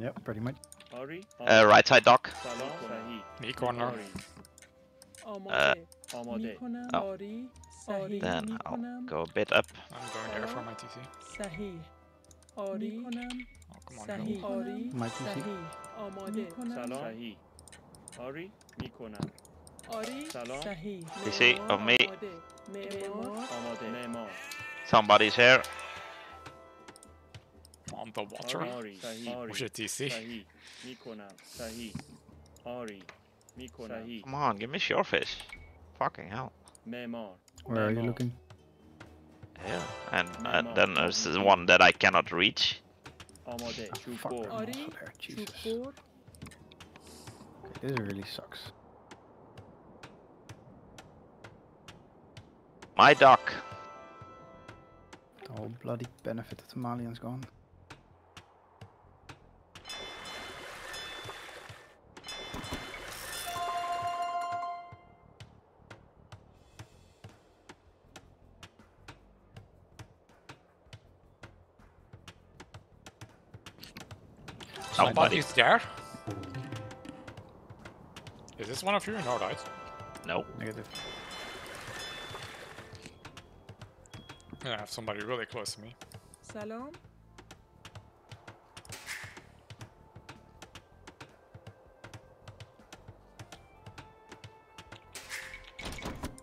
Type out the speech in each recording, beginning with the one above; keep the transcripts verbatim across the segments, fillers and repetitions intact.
Yep, pretty much. Uh, right side dock. Me corner. Uh, oh. Then I'll go a bit up. I'm going there for my T C. Oh, come on, go. My T C. T C on me. Somebody's here. On the water. Push a T C. Come on, give me your fish. Fucking hell. Where are you looking? Yeah, and, and then there's one that I cannot reach. Oh, fuck, I'm also there. Jesus. Okay, this really sucks. My dock. The whole bloody benefit of the Malian's gone. Somebody's there? Is this one of you in our right? No. Negative. Yeah, I have somebody really close to me. Salam.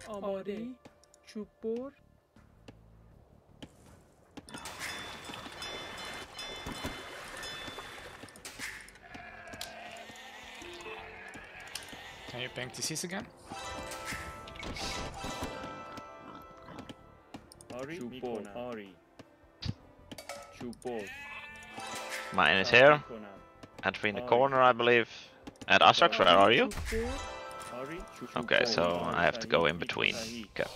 Amari. Chupor. Can you ping T Cs again? Ari, Ari. Mine is here. Entry in the corner, I believe. And Astrox, where are you? Okay, so I have to go in between. Okay.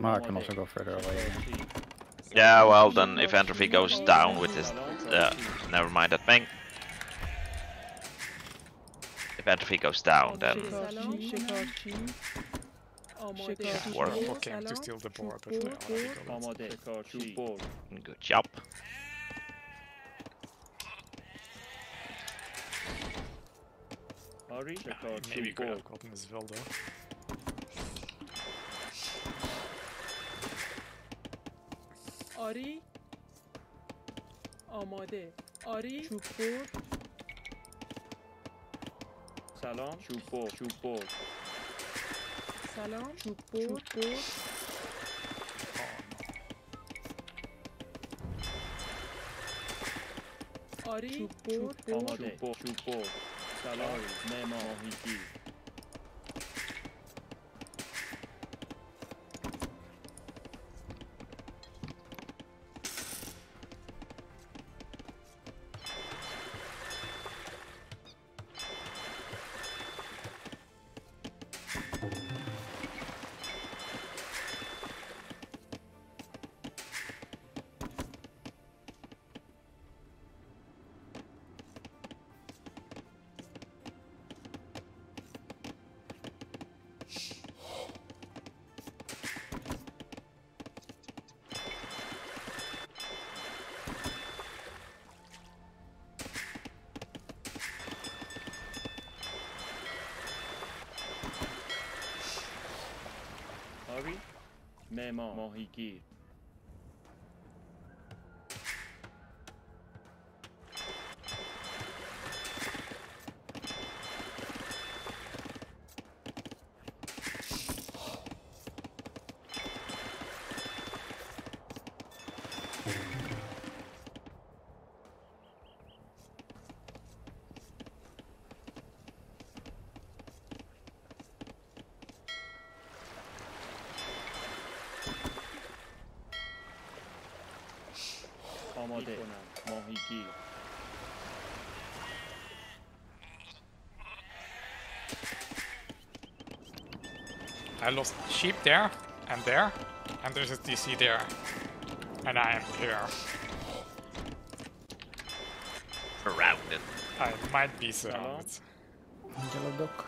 Mark can also go further away. Yeah, well, then if Entropy goes down with his. Uh, never mind that thing. Entropy goes down, then yeah, we're looking to steal the board, but we already got. Good job. Maybe could have gotten this well though. Ari, Amade, Ari, Salam, Chupor, Chupor. Salam, Chupor, Chupor. Ori, Chupor, Chupor, Chupor. Salam, Nemo, Hiki. Mohiki. Mohiki. I lost sheep there, and there, and there's a T C there, and I am here. Surrounded. I might be surrounded. Yellow duck.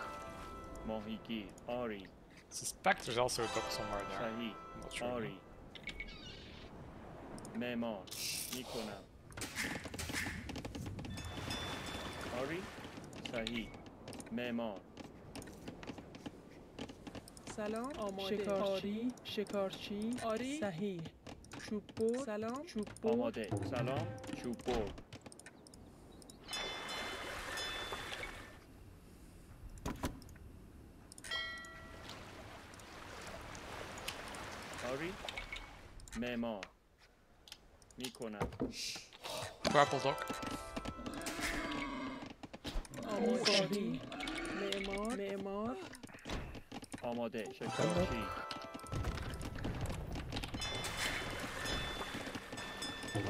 Mohiki. Ori. Suspect there's also a duck somewhere there. I'm not sure. Ori. Memo. Nikona. Sahi, Memar. سلام شکارچی شکارچی آری صحیح چوبور سلام چوبور آماده سلام چوبور آری معمار میکنم پرپل داک آماده معمار معمار آماده شکارچی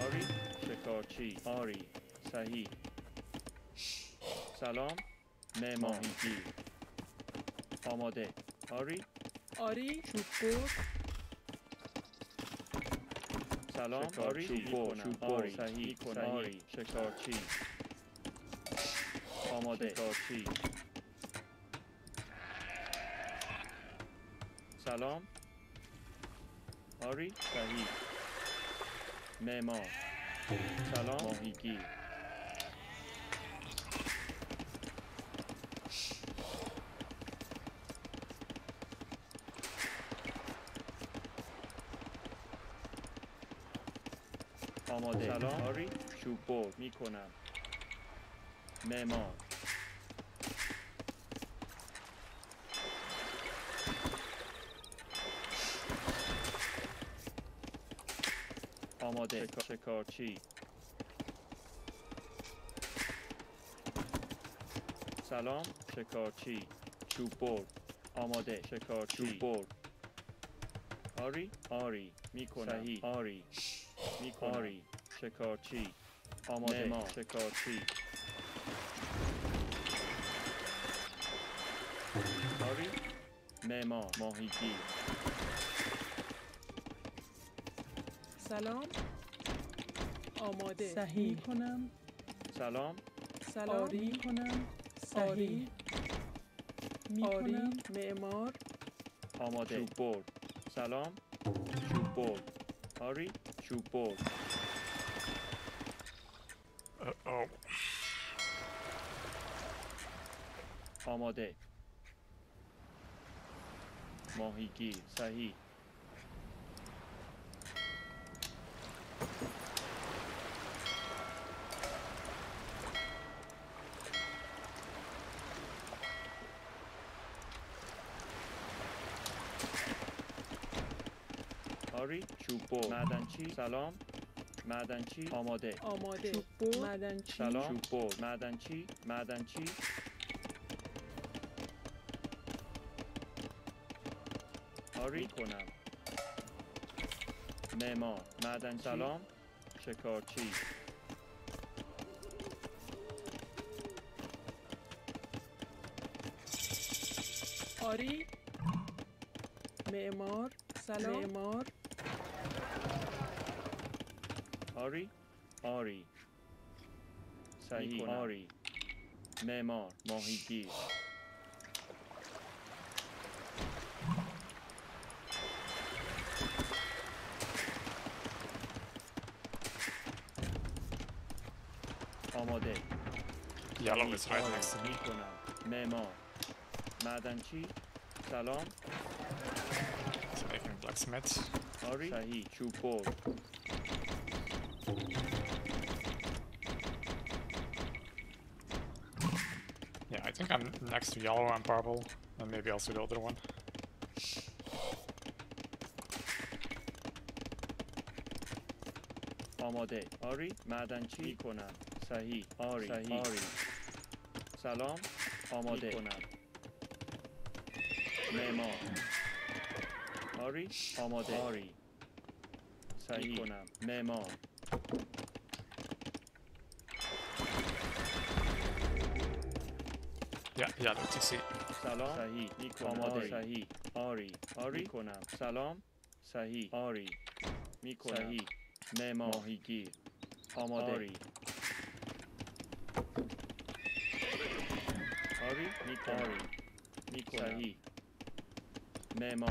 آری شکارچی آری صحیح سلام مهمانگی آماده آری آری شکار سلام آری شکار صحیح آری شکارچی آماده شکارچی سلام آری صحیح معمار سلام ماهیگی آماده سلام آری شوبور میکنم معمار آماده شکارچی سلام شکارچی چوبور آماده شکارچی چوبور آری آری میکنم آری میکنم آری شکارچی آماده ما شکارچی آری معمار ماهیگیر سلام آماده صحیح کنم سلام سلام آری کنم صحیح میکنم معمار آماده چوبور سلام چوبور آری چوبور آماده ماهیگیر صحیح آری چوبور معدنچی سلام معدنچی آماده آماده چوبور معدنچی سلام چوبور معدنچی معدنچی آری کنم معمار معدن سلام شکارچی آری معمار سلام معمار آری آری صحیح آری معمار ماهیگیر آماده یالو is right next to me معمار معدنچی سلام making blacksmith آری صحیح چوبور Yeah, I think I'm next to yellow and purple, and maybe also the other one. Amade, Ari, Madanchi, Konan, Sahi, Ari, Sahi, Ari, Salam, Amade, Konan, Memo, Ari, Amade, Ari, Sahi, Konan, Memo. Yeah, yeah, that's it. Salam, Sahi, Nikomade, Sahi, Ari, Ari, Konam, Salam, Sahi, Ari, Mikonahi, Memo, Higi, Amade, Ari, Nikari, Nikonahi, Memo.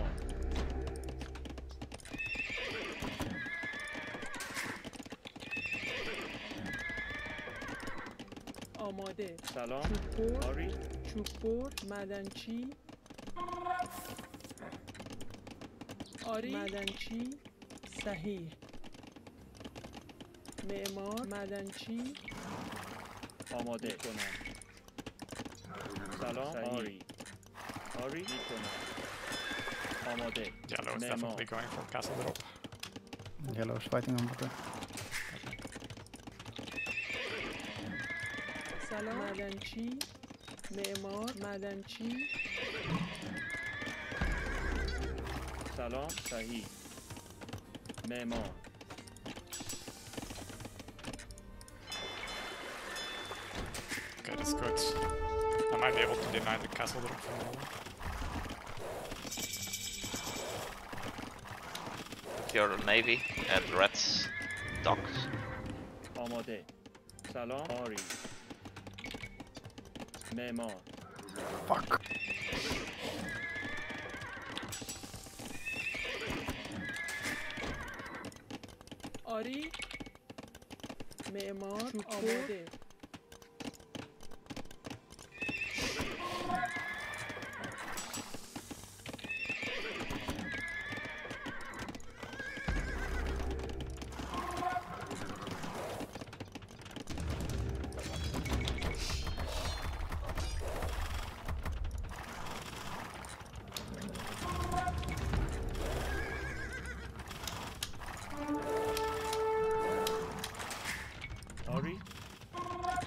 آماده. سلام. آری. چوبور مدنچی. آری. مدنچی. صحیح. معمار مدنچی. آماده کنم. سلام. آری. آری. کنم. آماده. Yellow is definitely going for castle drop. Yellow is fighting on water. سلام مدنچی معمار مدنچی سلام صحیح معمار Okay, that's good. I might be able to deny the castle drop for now. Your navy at Red's docks. Amade. Salam. Ari. Neymar. Fuck. Ari. Neymar. Amade.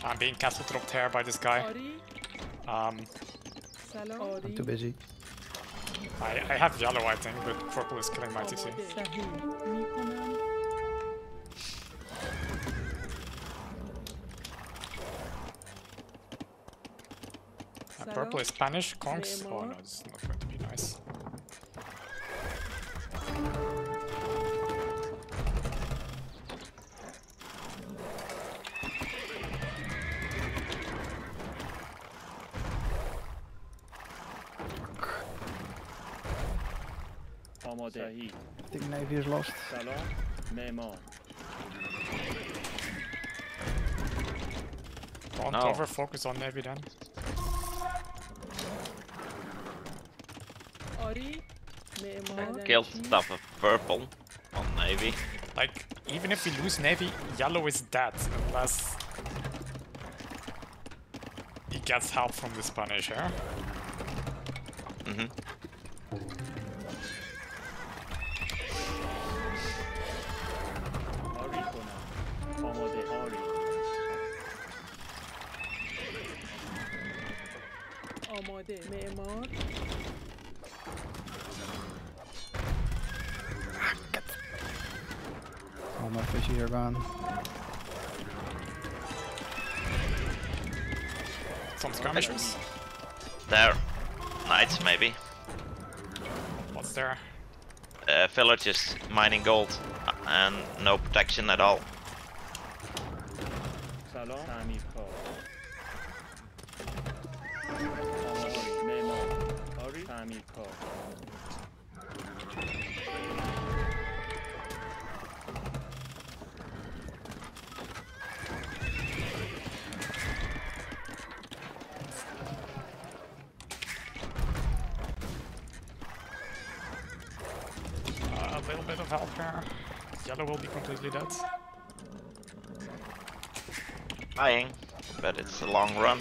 I'm being castle dropped here by this guy. Um, I'm too busy. I, I have yellow, I think, but purple is killing my T C. Uh, purple is Spanish, conks. Oh no, this is not going to be nice. I think Navy is lost. Salon, Neymar. Don't no. over focus on Navy then. I killed stuff of purple on Navy. Like, even if we lose Navy, yellow is dead unless he gets help from the Spanish, yeah? Mm-hmm. معمار All my fishies are gone. Some skirmishers? There. Knights, maybe. What's there? Uh, villagers mining gold and no protection at all. Salon. Amico. Uh, a little bit of help here. Yellow will be completely dead. Dying, but it's a long run.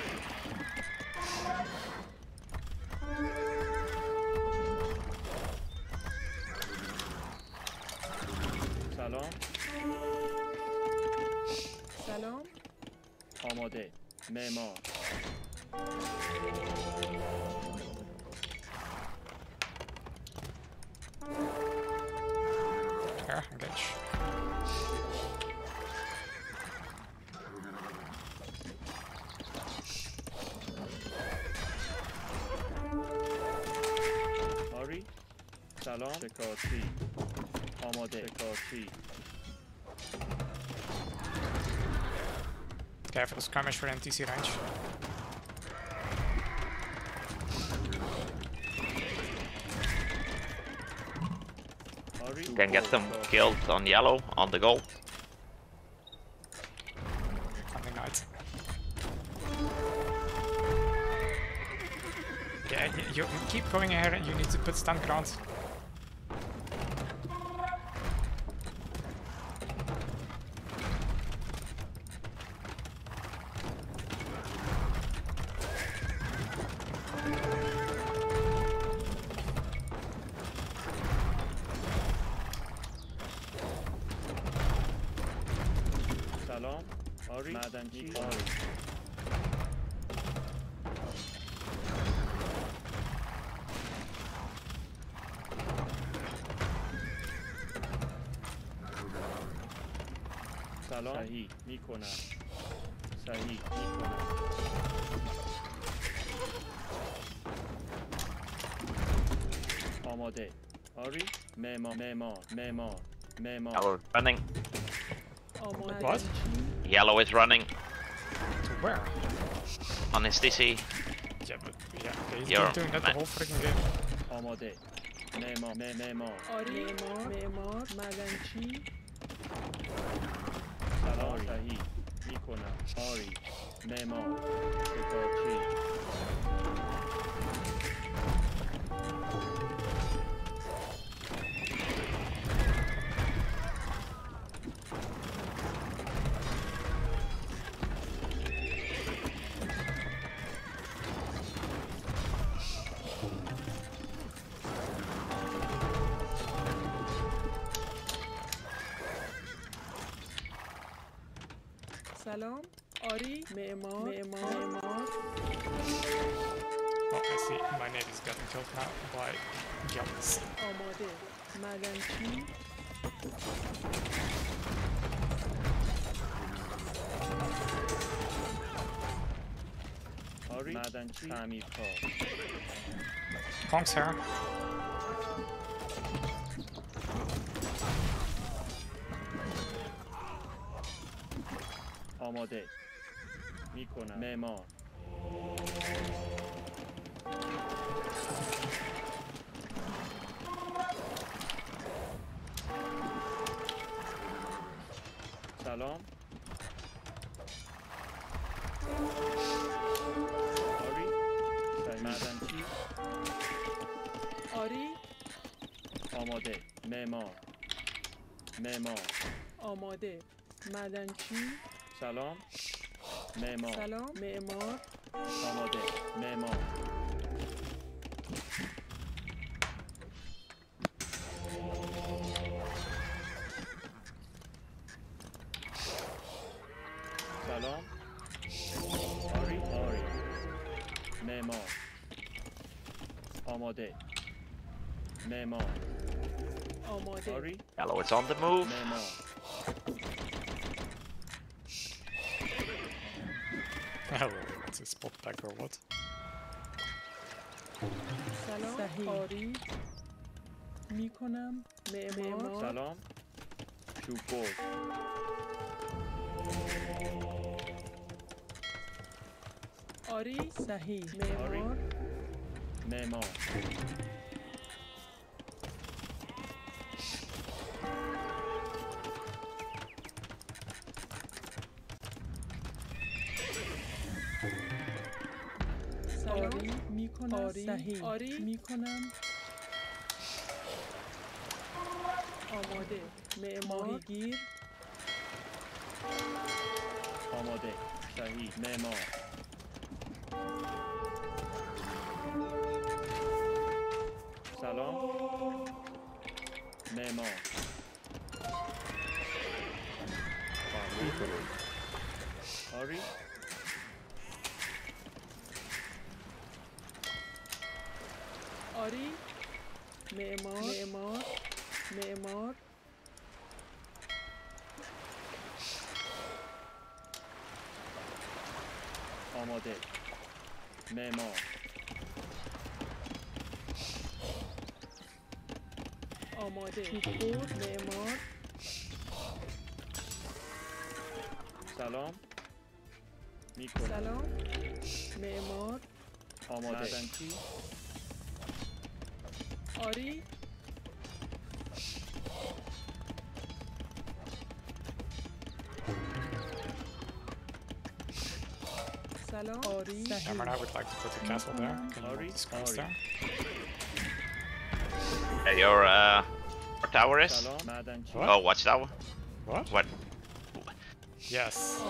Salon. Amade. Memo. Here, engage. Hurry. Salon. Security. Amade. Security. Careful skirmish for M T C range. You can get them killed on yellow, on the goal. Coming out. Yeah, you keep going ahead and you need to put stun grounds. صحیح میکنم صحیح میکنم آماده آری معمار معمار معمار معمار Yellow running. What? Yellow is running. To where? On his D C. Yeah, but yeah, he's been doing that the whole freaking game. آماده معمار معمار آری معمار مدنچی صحیح میکنم آری معمار سفارچی سلام آری معمار معمار Oh, I see my name is getting killed now by Gels. آماده مدنچی آری مدنچی تعمیر کار Conk's here. آماده میکنم معمار سلام آری معدنچی آری آماده معمار معمار آماده معدنچی سلام معمار سلام معمار آماده معمار سلام آری آری معمار آماده معمار آماده آری Hello, it's on the move. معمار Oh, it's a spot back or what? Salam, Ari. Mikonam, Memo. Salam, Chupo. Ari, Sahi, Memo. Memo. صحیح آری میکنم آماده معمارگیر آماده صحیح معمار سلام معمار آری آری معمار معمار معمار آماده معمار آماده معمار سلام میکنم سلام معمار آماده آری Jammer and I would like to put the castle there. Can you move the screens there? Yeah, your uh, tower is? What? Oh, watchtower. What? What? Yes.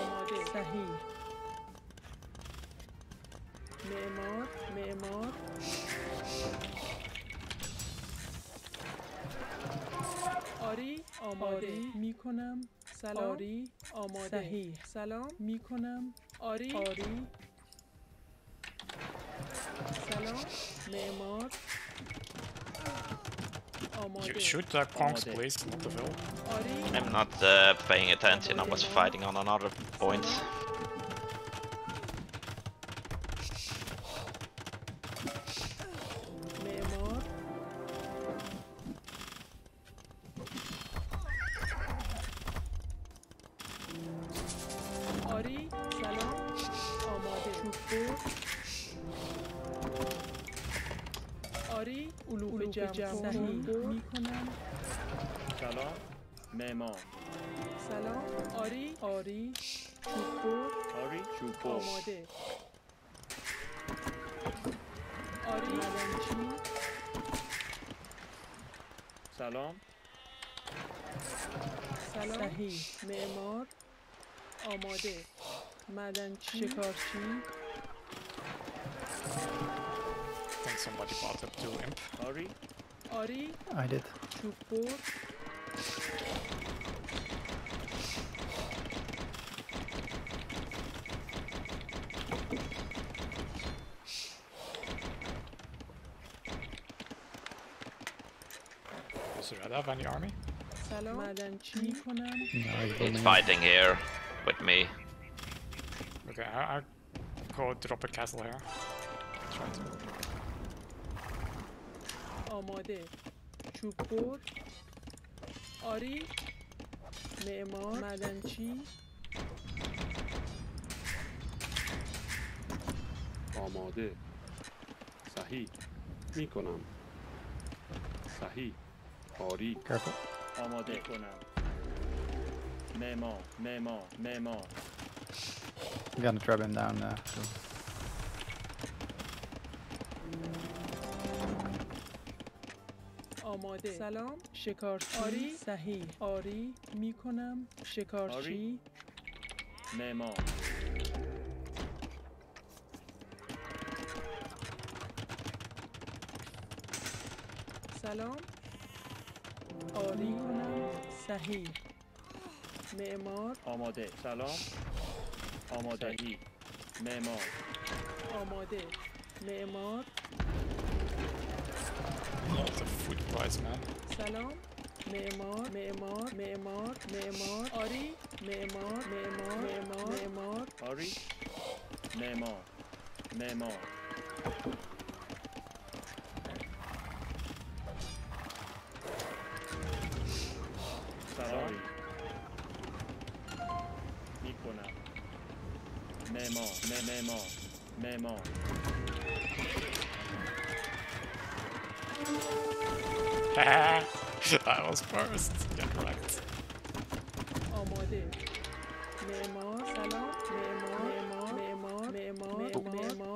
آری آماده می کنم سلام آری آماده صحیح سلام می کنم آری آری سلام معمار You shoot the Kongs, please, not the vill. I'm not uh, paying attention, I was fighting on another point. سلام سلام صحیح معمار آماده معدنچی شکارچی Think somebody bought up to imp. Ari Ari I did چوبور Have any army? No, it's fighting here with me. Okay, I, I go drop a castle here. Try to. آماده چوبور آری معمار معدنچی آماده صحیح میکنم صحیح Careful. آماده کنم. مما، مما، مما. I'm gonna drop him down now. So. آماده. سلام. شکارچی. صحیح. آری میکنم. شکارچی. مما. سلام. آری کنم صحیح معمار آماده سلام آماده صحیح معمار آماده معمار سلام معمار معمار معمار معمار آری معمار معمار معمار معمار آری معمار معمار Memo, memo. Haha, I was first. Get wrecked. Amade. Memo, salam. Memo, memo, memo, memo, memo.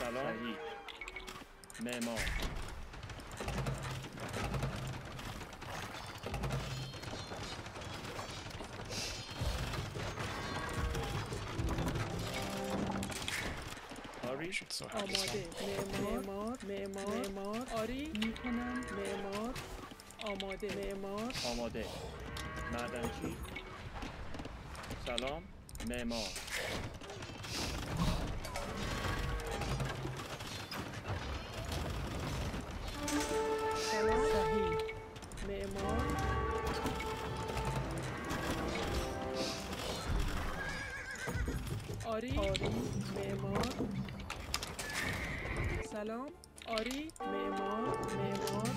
آماده معمار معمار معمار آری میکنم معمار آماده معمار آماده معدنچی سلام معمار سلام صحیح معمار آری آری معمار سلام آری معمار معمار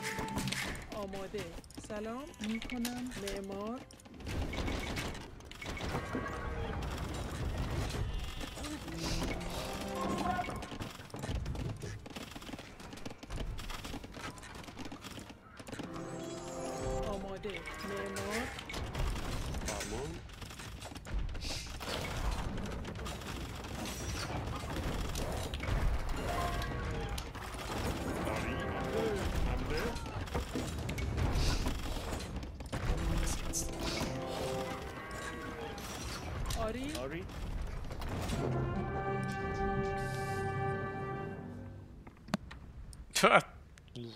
آماده سلام می کنم معمار آماده معمار آمون Sorry.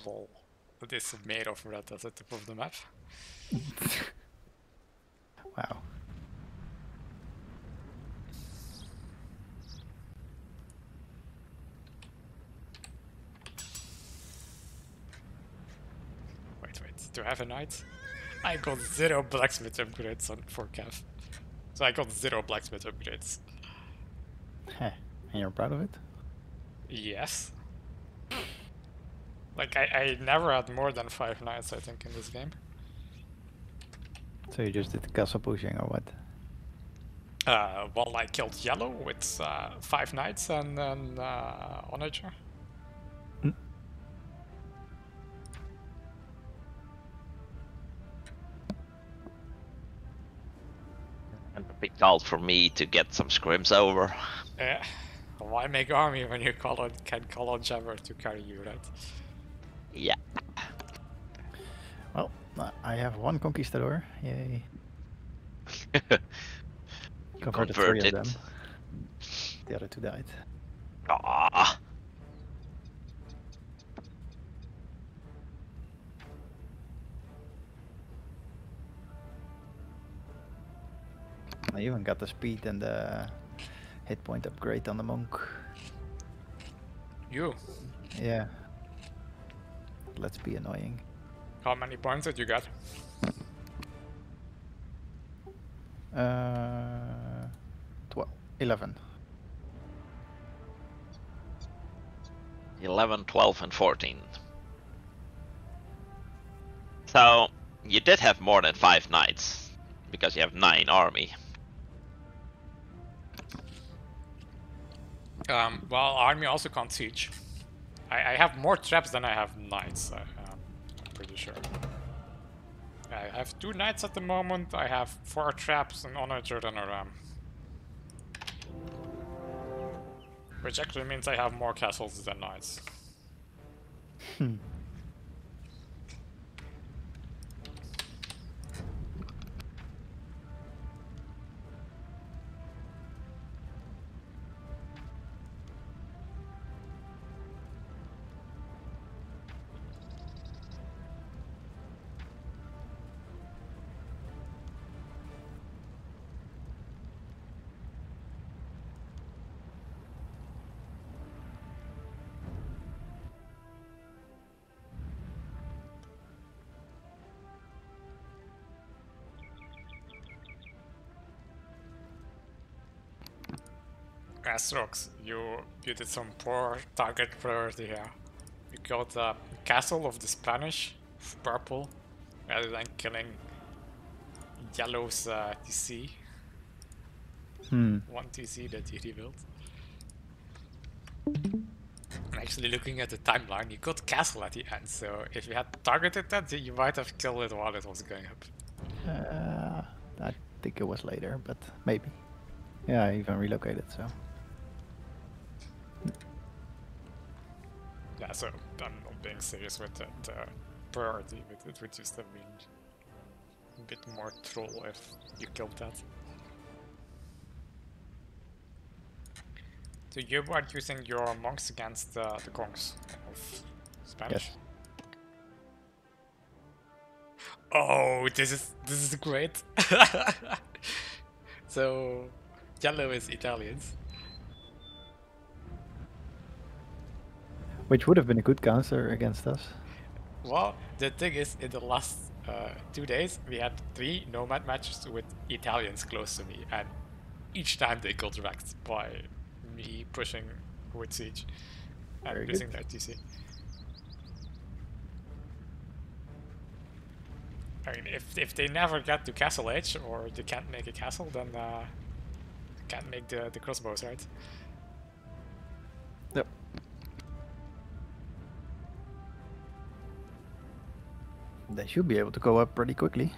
Lol. Dat is meer over dat dat zit op de map. Wow. Wait, wait. Do I have a knight? I got zero blacksmith upgrades on four K. So I got zero blacksmith upgrades. Huh. And you're proud of it? Yes. Like, I, I never had more than five knights, I think, in this game. So you just did castle pushing or what? Uh, well, I killed yellow with uh, five knights and then uh, onager. Mm. Big call for me to get some scrims over. Yeah, why make army when you call on, can call on Jammer to carry you, right? Yeah. Well, I have one conquistador. Yay. Converted. Converted. Them. The other two died. Ah. I even got the speed and the hit point upgrade on the monk. You? Yeah. Let's be annoying. How many points did you get? Uh, twelve, eleven. eleven, twelve, and fourteen. So you did have more than five knights because you have nine army. Um, well, army also can't siege. I, I have more traps than I have knights, I, um, I'm pretty sure. I have two knights at the moment, I have four traps, an onager and a ram. Which actually means I have more castles than knights. Hmm. Astrox, you you did some poor target priority here. You killed the castle of the Spanish, of purple, rather than killing yellow's uh, T C. Hmm. One T C that he rebuilt. I'm actually looking at the timeline. You got castle at the end, so if you had targeted that, you might have killed it while it was going up. Uh, I think it was later, but maybe. Yeah, I even relocated, so... Yeah, so I'm not being serious with that uh, priority, but it would just have been a bit more troll if you killed that. So you are using your monks against uh, the Kongs of Spanish? Yes. Oh, this is this is great! So yellow is Italians. Which would have been a good counter against us. Well, the thing is, in the last uh, two days, we had three nomad matches with Italians close to me, and each time they got wrecked by me pushing with siege and Very losing good. their T C. I mean, if if they never get to Castle Edge, or they can't make a castle, then uh, they can't make the the crossbows, right? Yep. They should be able to go up pretty quickly.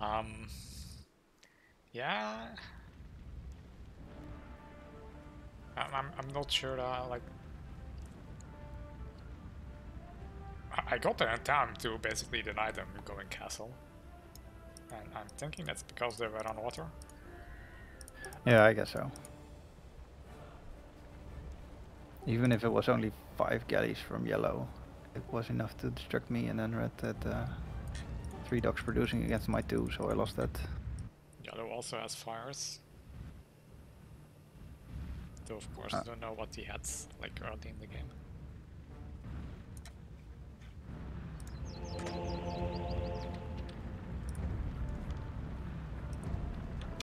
Um. Yeah. I'm I'm not sure. Uh, like. I got there in time to basically deny them going castle. And I'm thinking that's because they were on water. Yeah, I guess so. Even if it was only five galleys from yellow, it was enough to distract me, and then read that uh, three docks producing against my two, so I lost that. Yellow also has fires. Though of course uh. I don't know what he had like early in the game.